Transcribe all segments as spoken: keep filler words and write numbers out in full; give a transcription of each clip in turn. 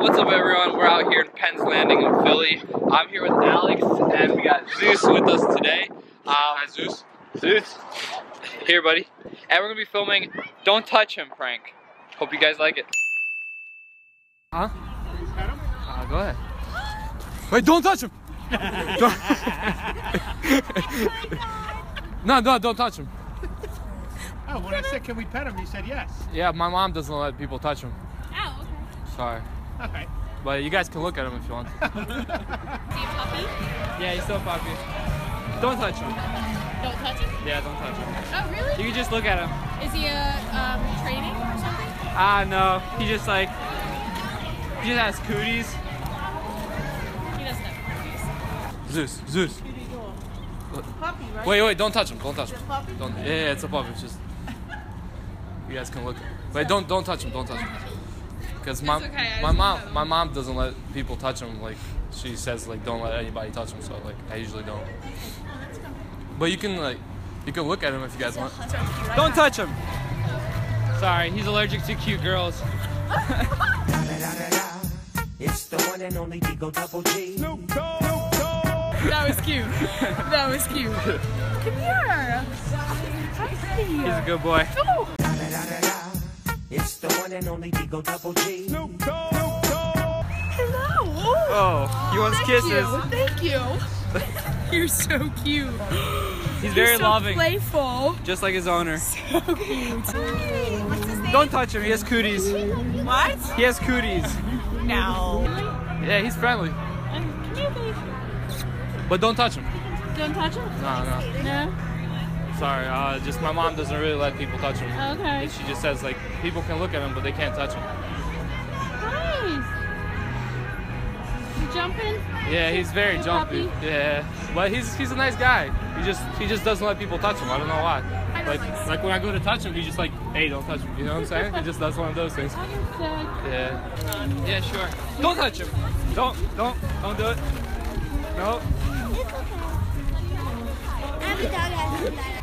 What's up, everyone? We're out here in Penn's Landing in Philly. I'm here with Alex, and we got Zeus with us today. Um, Hi, Zeus. Zeus. Here, buddy. And we're gonna be filming "Don't Touch Him" prank. Hope you guys like it. Huh? Uh, go ahead. Wait! Don't touch him. Don't. No, no, don't touch him. Oh, when I said, can we pet him, you said yes. Yeah, my mom doesn't let people touch him. Oh, okay. Sorry. All right. But you guys can look at him if you want. Is he a puppy? Yeah, he's still a puppy. Don't touch him. Don't touch him? Yeah, don't touch him. Oh, really? You can just look at him. Is he a um, training or something? Ah, uh, no. He just, like, he just has cooties. He doesn't have cooties. Zeus, Zeus. Puppy, right? Wait, wait, don't touch him. Don't touch him. Don't, yeah, yeah, it's a puppy. It's just... You guys can look. Wait, don't don't touch him. Don't touch him. Because my okay, my mom know. my mom doesn't let people touch him. Like, she says, like, don't let anybody touch him. So, like, I usually don't. But you can, like, you can look at him if you guys want. Don't touch him. Sorry, he's allergic to cute girls. It's the one and only Digo Double G. That was cute. That was cute. Come here. He's a good boy. Oh. It's the one and only Digo Double G. No, no, no. Hello. Ooh. Oh, you want Thank kisses? You. Thank you. You're so cute. He's very You're so loving. Playful. Just like his owner. So cute. Hey, what's his name? Don't touch him. He has cooties. What? He has cooties. No. Yeah, he's friendly. Um, can you but don't touch him. Don't touch him? No, no. No. Sorry, uh, just my mom doesn't really let people touch him. Okay. She just says, like, people can look at him, but they can't touch him. Nice. You jumping? Yeah, he's very Good jumpy. Puppy. Yeah, but he's he's a nice guy. He just he just doesn't let people touch him. I don't know why. I don't like like, like when I go to touch him, he's just like, hey, don't touch him. You know what I'm saying? He just does one of those things. I am sick. Yeah. Yeah, sure. Don't touch him. Don't don't don't do it. No. It's okay. I'm a dog. I'm a dog.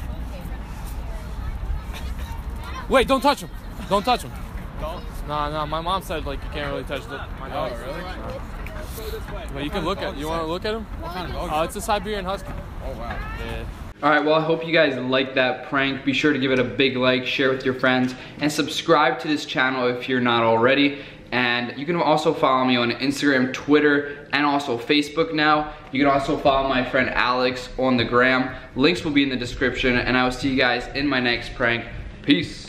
Wait, don't touch him. Don't touch him. Don't? No, no, my mom said, like, you can't really touch the, my dog. Oh, really? No. But you can look at him. You want to look at him? What kind of dog? Oh, it's a Siberian Husky. Oh, wow. Yeah. All right, well, I hope you guys liked that prank. Be sure to give it a big like, share with your friends, and subscribe to this channel if you're not already. And you can also follow me on Instagram, Twitter, and also Facebook now. You can also follow my friend Alex on the gram. Links will be in the description, and I will see you guys in my next prank. Peace.